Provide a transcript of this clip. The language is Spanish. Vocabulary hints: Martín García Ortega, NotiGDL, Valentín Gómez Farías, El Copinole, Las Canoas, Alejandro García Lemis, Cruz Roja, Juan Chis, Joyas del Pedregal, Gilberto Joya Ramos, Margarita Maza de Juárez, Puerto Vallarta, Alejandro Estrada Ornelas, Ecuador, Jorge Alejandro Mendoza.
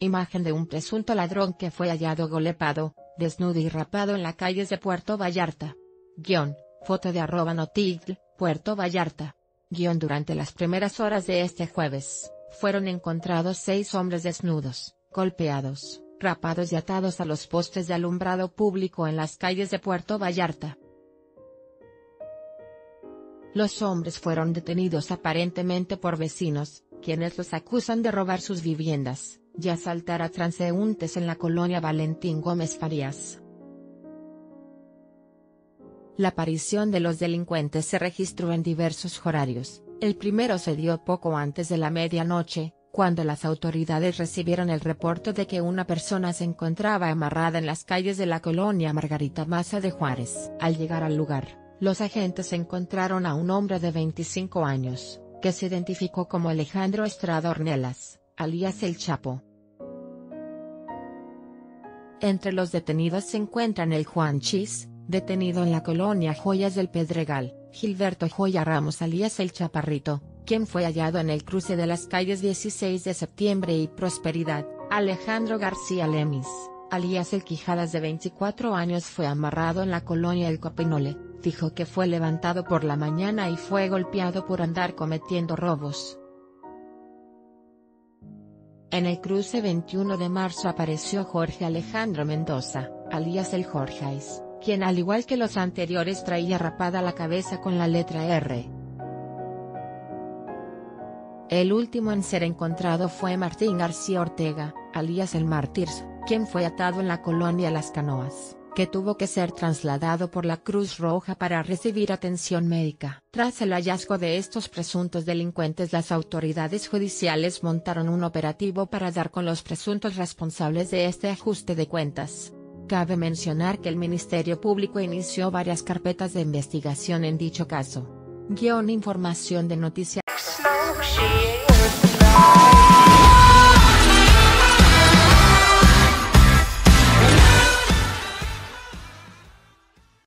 Imagen de un presunto ladrón que fue hallado golpeado, desnudo y rapado en las calles de Puerto Vallarta. Foto de @NotiGDL, Puerto Vallarta. Durante las primeras horas de este jueves, fueron encontrados 6 hombres desnudos, golpeados, rapados y atados a los postes de alumbrado público en las calles de Puerto Vallarta. Los hombres fueron detenidos aparentemente por vecinos, quienes los acusan de robar sus viviendas y asaltar a transeúntes en la colonia Valentín Gómez Farías. La aparición de los delincuentes se registró en diversos horarios. El primero se dio poco antes de la medianoche, cuando las autoridades recibieron el reporte de que una persona se encontraba amarrada en las calles de la colonia Margarita Maza de Juárez. Al llegar al lugar, los agentes encontraron a un hombre de 25 años, que se identificó como Alejandro Estrada Ornelas, alias El Chapo. Entre los detenidos se encuentran el Juan Chis, detenido en la colonia Joyas del Pedregal, Gilberto Joya Ramos alias El Chaparrito, quien fue hallado en el cruce de las calles 16 de Septiembre y Prosperidad, Alejandro García Lemis, alias El Quijadas de 24 años fue amarrado en la colonia El Copinole, dijo que fue levantado por la mañana y fue golpeado por andar cometiendo robos. En el cruce 21 de marzo apareció Jorge Alejandro Mendoza, alias El Jorgeis, quien al igual que los anteriores traía rapada la cabeza con la letra R. El último en ser encontrado fue Martín García Ortega, alias El Mártirs, quien fue atado en la colonia Las Canoas, que tuvo que ser trasladado por la Cruz Roja para recibir atención médica. Tras el hallazgo de estos presuntos delincuentes, las autoridades judiciales montaron un operativo para dar con los presuntos responsables de este ajuste de cuentas. Cabe mencionar que el Ministerio Público inició varias carpetas de investigación en dicho caso. Información de noticias.